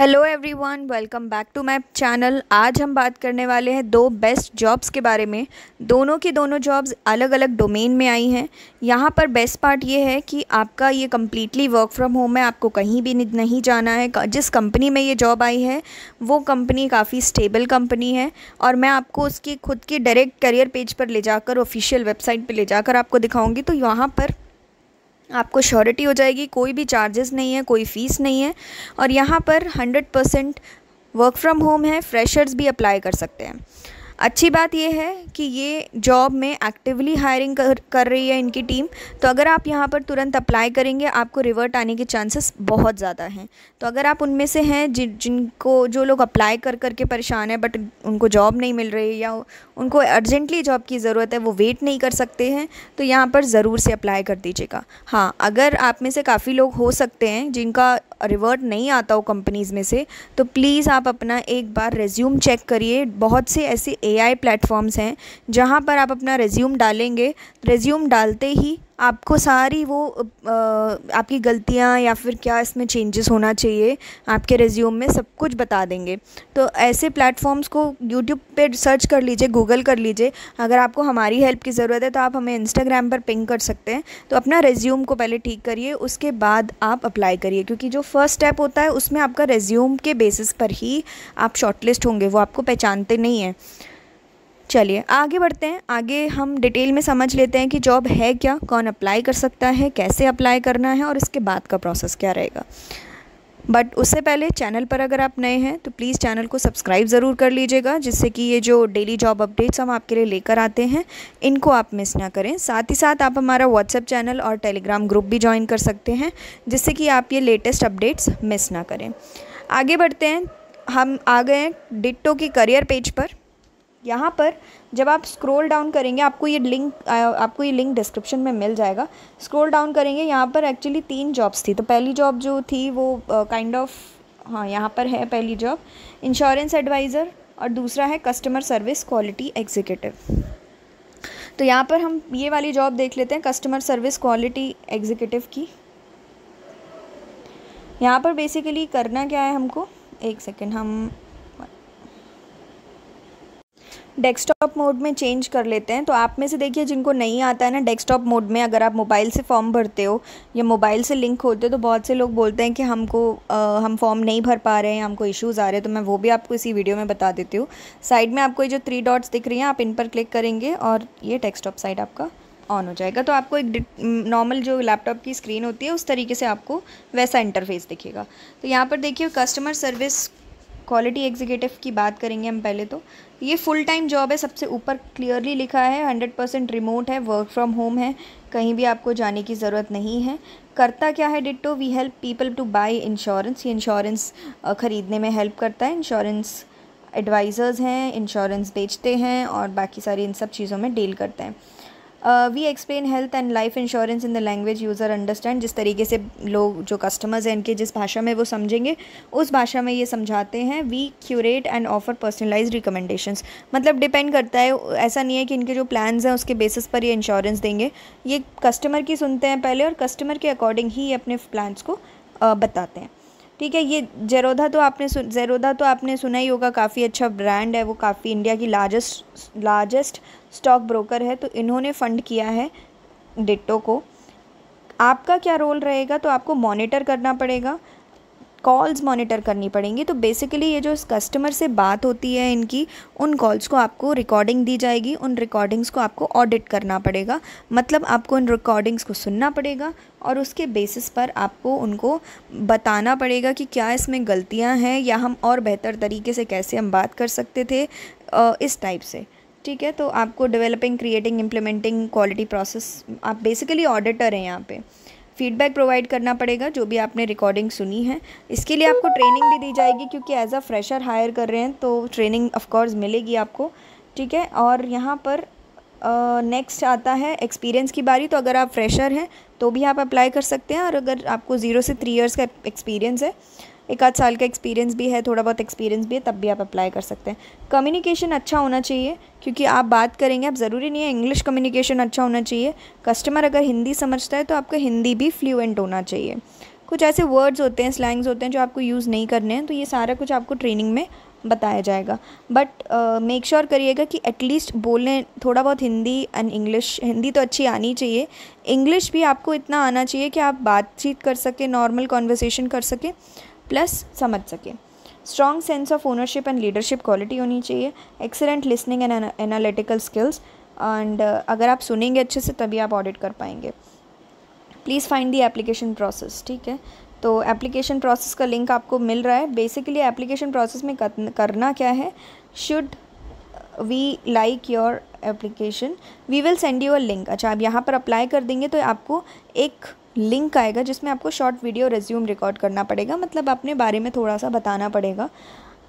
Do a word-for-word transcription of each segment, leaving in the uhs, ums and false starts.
Hello everyone, welcome back to my channel. आज हम बात करने वाले हैं दो बेस्ट जॉब्स के बारे में। दोनों की दोनों जॉब्स अलग अलग डोमेन में आई हैं। यहाँ पर बेस्ट पार्ट ये है कि आपका ये कम्प्लीटली वर्क फ्रॉम होम है, आपको कहीं भी नहीं जाना है। जिस कंपनी में ये जॉब आई है वो कंपनी काफ़ी स्टेबल कंपनी है और मैं आपको उसकी खुद की डायरेक्ट करियर पेज पर ले जाकर, ऑफिशियल वेबसाइट पर ले जाकर आपको दिखाऊँगी। तो यहाँ पर आपको श्योरिटी हो जाएगी, कोई भी चार्जेस नहीं है, कोई फ़ीस नहीं है और यहाँ पर hundred percent work from home है। फ्रेशर्स भी अप्लाई कर सकते हैं। अच्छी बात यह है कि ये जॉब में एक्टिवली हायरिंग कर, कर रही है इनकी टीम। तो अगर आप यहाँ पर तुरंत अप्लाई करेंगे आपको रिवर्ट आने के चांसेस बहुत ज़्यादा हैं। तो अगर आप उनमें से हैं जिन जिनको जो लोग अप्लाई कर करके परेशान हैं बट उनको जॉब नहीं मिल रही या उनको अर्जेंटली जॉब की ज़रूरत है, वो वेट नहीं कर सकते हैं, तो यहाँ पर ज़रूर से अप्लाई कर दीजिएगा। हाँ, अगर आप में से काफ़ी लोग हो सकते हैं जिनका रिवर्ट नहीं आता हो कंपनीज़ में से, तो प्लीज़ आप अपना एक बार रेज्यूम चेक करिए। बहुत से ऐसे एआई प्लेटफॉर्म्स हैं जहां पर आप अपना रेज्यूम डालेंगे, रेज्यूम डालते ही आपको सारी वो आ, आपकी गलतियां या फिर क्या इसमें चेंजेस होना चाहिए आपके रेज्यूम में, सब कुछ बता देंगे। तो ऐसे प्लेटफॉर्म्स को यूट्यूब पे सर्च कर लीजिए, गूगल कर लीजिए। अगर आपको हमारी हेल्प की ज़रूरत है तो आप हमें इंस्टाग्राम पर पिंग कर सकते हैं। तो अपना रेज्यूम को पहले ठीक करिए, उसके बाद आप अप्लाई करिए, क्योंकि जो फर्स्ट स्टेप होता है उसमें आपका रेज्यूम के बेसिस पर ही आप शॉर्टलिस्ट होंगे, वो आपको पहचानते नहीं हैं। चलिए आगे बढ़ते हैं। आगे हम डिटेल में समझ लेते हैं कि जॉब है क्या, कौन अप्लाई कर सकता है, कैसे अप्लाई करना है और इसके बाद का प्रोसेस क्या रहेगा। बट उससे पहले चैनल पर अगर आप नए हैं तो प्लीज़ चैनल को सब्सक्राइब ज़रूर कर लीजिएगा, जिससे कि ये जो डेली जॉब अपडेट्स हम आपके लिए लेकर आते हैं इनको आप मिस ना करें। साथ ही साथ आप हमारा व्हाट्सएप चैनल और टेलीग्राम ग्रुप भी ज्वाइन कर सकते हैं, जिससे कि आप ये लेटेस्ट अपडेट्स मिस ना करें। आगे बढ़ते हैं। हम आ गए हैं डिट्टो की करियर पेज पर। यहाँ पर जब आप स्क्रॉल डाउन करेंगे आपको ये लिंक आपको ये लिंक डिस्क्रिप्शन में मिल जाएगा। स्क्रॉल डाउन करेंगे, यहाँ पर एक्चुअली तीन जॉब्स थी। तो पहली जॉब जो थी वो काइंड ऑफ हाँ यहाँ पर है पहली जॉब इंश्योरेंस एडवाइज़र और दूसरा है कस्टमर सर्विस क्वालिटी एग्जीक्यूटिव। तो यहाँ पर हम ये वाली जॉब देख लेते हैं, कस्टमर सर्विस क्वालिटी एग्जीक्यूटिव की। यहाँ पर बेसिकली करना क्या है हमको, एक सेकेंड, हम डेस्कटॉप मोड में चेंज कर लेते हैं। तो आप में से देखिए जिनको नहीं आता है ना डेस्कटॉप मोड में, अगर आप मोबाइल से फॉर्म भरते हो या मोबाइल से लिंक होते हो तो बहुत से लोग बोलते हैं कि हमको आ, हम फॉर्म नहीं भर पा रहे हैं, हमको इश्यूज़ आ रहे हैं। तो मैं वो भी आपको इसी वीडियो में बता देती हूँ। साइड में आपको ये जो थ्री डॉट्स दिख रही हैं, आप इन पर क्लिक करेंगे और ये डेस्कटॉप साइड आपका ऑन हो जाएगा। तो आपको एक नॉर्मल जो लैपटॉप की स्क्रीन होती है उस तरीके से आपको वैसा इंटरफेस दिखेगा। तो यहाँ पर देखिए कस्टमर सर्विस क्वालिटी एग्जीक्यूटिव की बात करेंगे हम पहले। तो ये फुल टाइम जॉब है, सबसे ऊपर क्लियरली लिखा है, हंड्रेड परसेंट रिमोट है, वर्क फ्रॉम होम है, कहीं भी आपको जाने की ज़रूरत नहीं है। करता क्या है Ditto, we help people to buy insurance. ये इंश्योरेंस ख़रीदने में हेल्प करता है, इंश्योरेंस एडवाइज़र्स हैं, इंश्योरेंस बेचते हैं और बाकी सारी इन सब चीज़ों में डील करते हैं। We explain health and life insurance in the language user understand. जिस तरीके से लोग जो कस्टमर्स हैं इनके जिस भाषा में वो समझेंगे उस भाषा में ये समझाते हैं। We curate and offer personalised recommendations, मतलब डिपेंड करता है, ऐसा नहीं है कि इनके जो प्लान्स हैं उसके बेसिस पर ये इंश्योरेंस देंगे। ये कस्टमर की सुनते हैं पहले और कस्टमर के अकॉर्डिंग ही अपने प्लान्स को बताते हैं। ठीक है, ये ज़ेरोधा तो आपने ज़ेरोधा तो आपने सुना ही होगा, काफ़ी अच्छा ब्रांड है, वो काफ़ी इंडिया की लार्जेस्ट लार्जेस्ट स्टॉक ब्रोकर है। तो इन्होंने फ़ंड किया है डिट्टो को। आपका क्या रोल रहेगा, तो आपको मॉनिटर करना पड़ेगा, कॉल्स मॉनिटर करनी पड़ेंगी। तो बेसिकली ये जो कस्टमर से बात होती है इनकी, उन कॉल्स को आपको रिकॉर्डिंग दी जाएगी, उन रिकॉर्डिंग्स को आपको ऑडिट करना पड़ेगा। मतलब आपको इन रिकॉर्डिंग्स को सुनना पड़ेगा और उसके बेसिस पर आपको उनको बताना पड़ेगा कि क्या इसमें गलतियां हैं या हम और बेहतर तरीके से कैसे हम बात कर सकते थे, इस टाइप से। ठीक है, तो आपको developing, creating, implementing quality process, आप बेसिकली ऑडिटर हैं यहाँ पे। फीडबैक प्रोवाइड करना पड़ेगा जो भी आपने रिकॉर्डिंग सुनी है। इसके लिए आपको ट्रेनिंग भी दी जाएगी, क्योंकि एज अ फ्रेशर हायर कर रहे हैं तो ट्रेनिंग ऑफ कोर्स मिलेगी आपको। ठीक है, और यहाँ पर नेक्स्ट uh, आता है एक्सपीरियंस की बारी। तो अगर आप फ्रेशर हैं तो भी आप अप्लाई कर सकते हैं, और अगर आपको ज़ीरो से थ्री इयर्स का एक्सपीरियंस है, एक आध साल का एक्सपीरियंस भी है, थोड़ा बहुत एक्सपीरियंस भी है, तब भी आप अप्लाई कर सकते हैं। कम्युनिकेशन अच्छा होना चाहिए, क्योंकि आप बात करेंगे, आप ज़रूरी नहीं है इंग्लिश, कम्युनिकेशन अच्छा होना चाहिए। कस्टमर अगर हिंदी समझता है तो आपका हिंदी भी फ्लुएंट होना चाहिए। कुछ ऐसे वर्ड्स होते हैं, स्लैंग्स होते हैं जो आपको यूज़ नहीं करने हैं, तो ये सारा कुछ आपको ट्रेनिंग में बताया जाएगा। बट मेक श्योर करिएगा कि एटलीस्ट बोलें थोड़ा बहुत हिंदी एंड इंग्लिश। हिंदी तो अच्छी आनी चाहिए, इंग्लिश भी आपको इतना आना चाहिए कि आप बातचीत कर सकें, नॉर्मल कॉन्वर्सेशन कर सकें, प्लस समझ सकें। Strong sense of ownership and leadership quality होनी चाहिए। Excellent listening and analytical skills, and अगर आप सुनेंगे अच्छे से तभी आप ऑडिट कर पाएंगे। Please find the application process, ठीक है। तो एप्लीकेशन प्रोसेस का लिंक आपको मिल रहा है। बेसिकली एप्लीकेशन प्रोसेस में करना क्या है, should we like your application we will send you a link. अच्छा, आप यहाँ पर अप्लाई कर देंगे तो आपको एक लिंक आएगा जिसमें आपको शॉर्ट वीडियो रिज्यूम रिकॉर्ड करना पड़ेगा, मतलब अपने बारे में थोड़ा सा बताना पड़ेगा।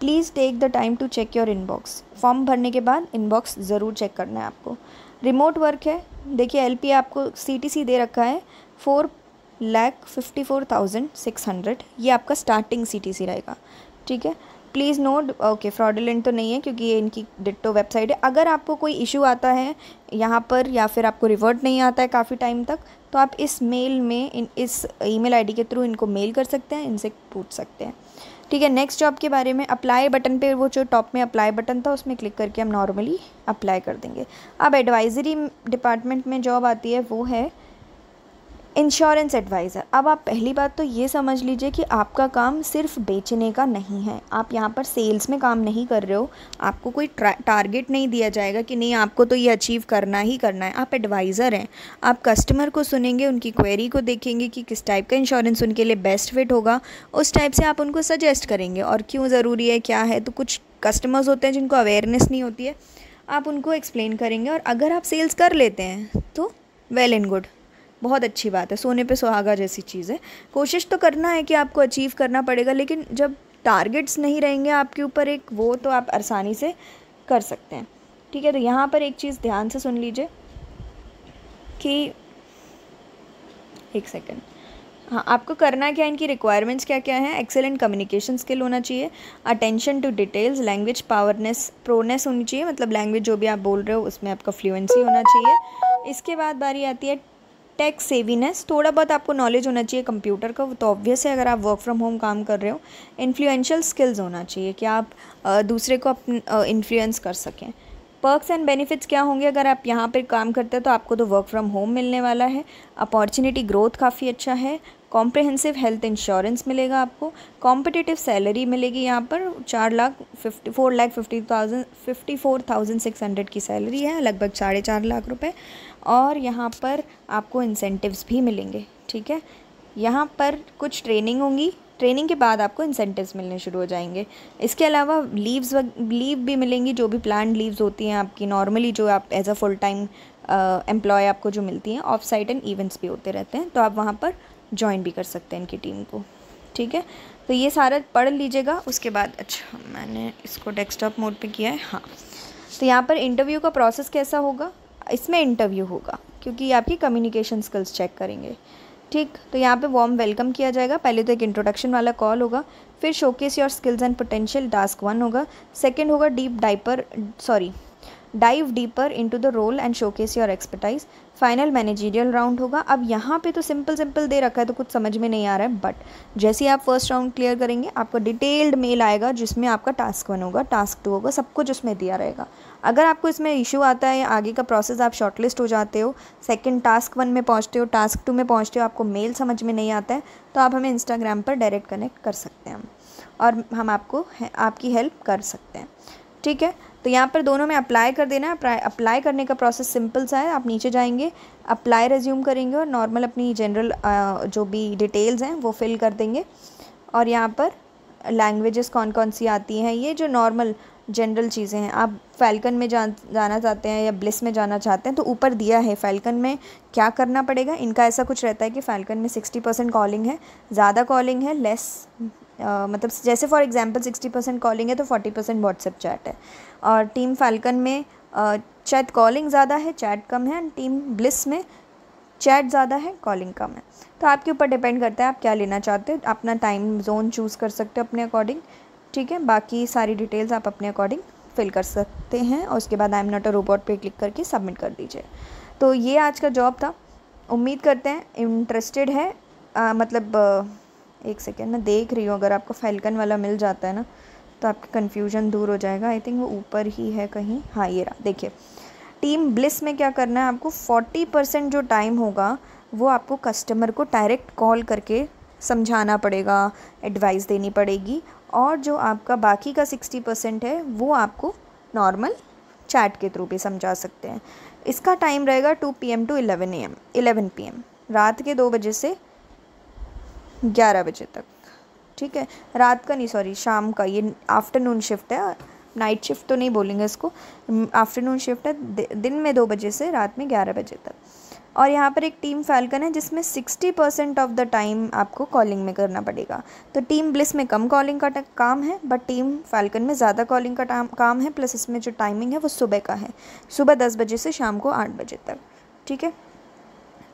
Please take the time to check your inbox. Form भरने के बाद इनबॉक्स ज़रूर चेक करना है आपको। रिमोट वर्क है, देखिए एल पी आपको सी टी सी दे रखा है four lakh fifty four thousand six hundred, ये आपका स्टार्टिंग सी टी सी रहेगा, ठीक है। प्लीज़ नोट, ओके, फ्रॉडुलेंट तो नहीं है क्योंकि ये इनकी डिट्टो वेबसाइट है। अगर आपको कोई इशू आता है यहाँ पर या फिर आपको रिवर्ट नहीं आता है काफ़ी टाइम तक, तो आप इस मेल में इन इस ईमेल आईडी के थ्रू इनको मेल कर सकते हैं, इनसे पूछ सकते हैं, ठीक है। नेक्स्ट जॉब के बारे में अप्लाई बटन पे, वो जो टॉप में अप्लाई बटन था उसमें क्लिक करके हम नॉर्मली अप्लाई कर देंगे। अब एडवाइजरी डिपार्टमेंट में जॉब आती है, वो है इंश्योरेंस एडवाइज़र। अब आप पहली बात तो ये समझ लीजिए कि आपका काम सिर्फ बेचने का नहीं है, आप यहाँ पर सेल्स में काम नहीं कर रहे हो, आपको कोई टारगेट नहीं दिया जाएगा कि नहीं आपको तो ये अचीव करना ही करना है। आप एडवाइज़र हैं, आप कस्टमर को सुनेंगे, उनकी क्वेरी को देखेंगे कि किस टाइप का इंश्योरेंस उनके लिए बेस्ट फिट होगा, उस टाइप से आप उनको सजेस्ट करेंगे। और क्यों ज़रूरी है, क्या है, तो कुछ कस्टमर्स होते हैं जिनको अवेयरनेस नहीं होती है, आप उनको एक्सप्लेन करेंगे। और अगर आप सेल्स कर लेते हैं तो वेल एंड गुड, बहुत अच्छी बात है, सोने पे सुहागा जैसी चीज़ है। कोशिश तो करना है कि आपको अचीव करना पड़ेगा, लेकिन जब टारगेट्स नहीं रहेंगे आपके ऊपर एक, वो तो आप आसानी से कर सकते हैं, ठीक है। तो यहाँ पर एक चीज़ ध्यान से सुन लीजिए कि एक सेकेंड हाँ, आपको करना क्या है, इनकी रिक्वायरमेंट्स क्या क्या हैं। एक्सेलेंट कम्युनिकेशन स्किल होना चाहिए, अटेंशन टू डिटेल्स, लैंग्वेज पावरनेस प्रोनेस होनी चाहिए, मतलब लैंग्वेज जो भी आप बोल रहे हो उसमें आपका फ्लुएंसी होना चाहिए। इसके बाद बारी आती है टेक सेवीनेस, थोड़ा बहुत आपको नॉलेज होना चाहिए कंप्यूटर का, वो तो ऑब्वियस है अगर आप वर्क फ्रॉम होम काम कर रहे हो। इन्फ्लुएंशियल स्किल्स होना चाहिए कि आप दूसरे को इन्फ्लुएंस कर सकें। पर्क्स एंड बेनिफिट्स क्या होंगे, अगर आप यहाँ पर काम करते हैं तो आपको तो वर्क फ्रॉम होम मिलने वाला है, अपॉर्चुनिटी ग्रोथ काफ़ी अच्छा है, कॉम्प्रिहेंसिव हेल्थ इंश्योरेंस मिलेगा आपको, कॉम्पिटिटिव सैलरी मिलेगी, यहाँ पर चार lakh fifty four lakh fifty thousand fifty four thousand six hundred की सैलरी है, लगभग साढ़े चार लाख रुपए, और यहाँ पर आपको इंसेंटिव्स भी मिलेंगे, ठीक है। यहाँ पर कुछ ट्रेनिंग होंगी, ट्रेनिंग के बाद आपको इंसेंटिव्स मिलने शुरू हो जाएंगे। इसके अलावा लीव्स लीव भी मिलेंगी, जो भी प्लान्ड लीव्स होती हैं आपकी नॉर्मली, जो आप as a full time employ आपको जो मिलती हैं। ऑफ साइट एंड इवेंट्स भी होते रहते हैं, तो आप वहाँ पर ज्वाइन भी कर सकते हैं इनकी टीम को, ठीक है। तो ये सारा पढ़ लीजिएगा। उसके बाद, अच्छा मैंने इसको डेस्कटॉप मोड पे किया है, हाँ। तो यहाँ पर इंटरव्यू का प्रोसेस कैसा होगा, इसमें इंटरव्यू होगा क्योंकि ये आपकी कम्युनिकेशन स्किल्स चेक करेंगे, ठीक। तो यहाँ पे वार्म वेलकम किया जाएगा। पहले तो एक इंट्रोडक्शन वाला कॉल होगा, फिर showcase your skills and potential task one होगा, सेकंड होगा deep diaper sorry dive deeper into the role and showcase your expertise, final managerial round होगा। अब यहाँ पे तो सिंपल सिंपल दे रखा है तो कुछ समझ में नहीं आ रहा है, बट जैसे ही आप फर्स्ट राउंड क्लियर करेंगे आपको डिटेल्ड मेल आएगा जिसमें आपका टास्क वन होगा, टास्क टू होगा, सब कुछ उसमें दिया रहेगा। अगर आपको इसमें इशू आता है, आगे का प्रोसेस, आप शॉर्टलिस्ट हो जाते हो, सेकेंड टास्क वन में पहुँचते हो, टास्क टू में पहुँचते हो, आपको मेल समझ में नहीं आता है, तो आप हमें इंस्टाग्राम पर डायरेक्ट कनेक्ट कर सकते हैं और हम आपको आपकी हेल्प कर सकते हैं, ठीक है। तो यहाँ पर दोनों में अप्लाई कर देना है। अप्लाई करने का प्रोसेस सिंपल सा है, आप नीचे जाएंगे, अप्लाई रिज्यूम करेंगे और नॉर्मल अपनी जनरल जो भी डिटेल्स हैं वो फिल कर देंगे। और यहाँ पर लैंग्वेजेस कौन कौन सी आती हैं, ये जो नॉर्मल जनरल चीज़ें हैं, आप फाल्कन में जा, जाना चाहते हैं या ब्लिस में जाना चाहते हैं तो ऊपर दिया है फाल्कन में क्या करना पड़ेगा। इनका ऐसा कुछ रहता है कि फाल्कन में सिक्सटी परसेंट कॉलिंग है, ज़्यादा कॉलिंग है, लेस Uh, मतलब जैसे for example sixty percent calling है तो फोर्टी परसेंट व्हाट्सएप चैट है। और टीम फाल्कन में शायद uh, कॉलिंग ज़्यादा है, चैट कम है, एंड टीम ब्लिस में चैट ज़्यादा है, कॉलिंग कम है। तो आपके ऊपर डिपेंड करता है आप क्या लेना चाहते हो, अपना टाइम जोन चूज़ कर सकते हो अपने अकॉर्डिंग, ठीक है। बाकी सारी डिटेल्स आप अपने अकॉर्डिंग फिल कर सकते हैं और उसके बाद I am not a robot पे क्लिक करके सबमिट कर दीजिए। तो ये आज का जॉब था, उम्मीद करते हैं इंटरेस्टेड है, आ, मतलब uh, एक सेकेंड मैं देख रही हूँ, अगर आपको फैल्कन वाला मिल जाता है ना तो आपका कन्फ्यूजन दूर हो जाएगा। आई थिंक वो ऊपर ही है कहीं। हाँ ये रहा, देखिए। टीम ब्लिस में क्या करना है आपको, चालीस परसेंट जो टाइम होगा वो आपको कस्टमर को डायरेक्ट कॉल करके समझाना पड़ेगा, एडवाइस देनी पड़ेगी, और जो आपका बाकी का साठ परसेंट है वो आपको नॉर्मल चैट के थ्रू भी समझा सकते हैं। इसका टाइम रहेगा two p m to eleven a m, eleven p m रात के दो बजे से ग्यारह बजे तक, ठीक है। रात का नहीं, सॉरी शाम का, ये आफ्टरनून शिफ्ट है, नाइट शिफ्ट तो नहीं बोलेंगे इसको, आफ्टरनून शिफ्ट है। दिन में दो बजे से रात में ग्यारह बजे तक। और यहाँ पर एक टीम फैल्कन है जिसमें साठ परसेंट ऑफ द टाइम आपको कॉलिंग में करना पड़ेगा। तो टीम ब्लिस में कम कॉलिंग का काम है, बट टीम फैल्कन में ज़्यादा कॉलिंग का काम है, प्लस इसमें जो टाइमिंग है वो सुबह का है, सुबह दस बजे से शाम को आठ बजे तक, ठीक है।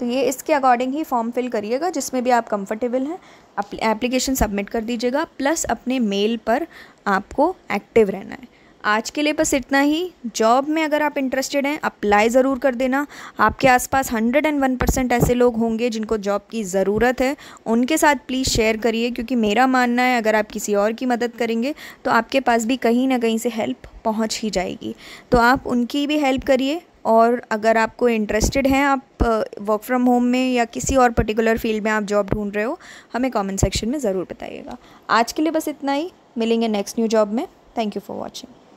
तो ये इसके अकॉर्डिंग ही फॉर्म फिल करिएगा, जिसमें भी आप कंफर्टेबल हैं एप्लीकेशन सबमिट कर दीजिएगा। प्लस अपने मेल पर आपको एक्टिव रहना है। आज के लिए बस इतना ही। जॉब में अगर आप इंटरेस्टेड हैं अप्लाई ज़रूर कर देना। आपके आसपास हंड्रेड एंड वन परसेंट ऐसे लोग होंगे जिनको जॉब की ज़रूरत है, उनके साथ प्लीज़ शेयर करिए, क्योंकि मेरा मानना है अगर आप किसी और की मदद करेंगे तो आपके पास भी कहीं ना कहीं से हेल्प पहुँच ही जाएगी। तो आप उनकी भी हेल्प करिए। और अगर आपको इंटरेस्टेड हैं, आप वर्क फ्रॉम होम में या किसी और पर्टिकुलर फील्ड में आप जॉब ढूंढ रहे हो, हमें कमेंट सेक्शन में ज़रूर बताइएगा। आज के लिए बस इतना ही, मिलेंगे नेक्स्ट न्यू जॉब में। Thank you for watching.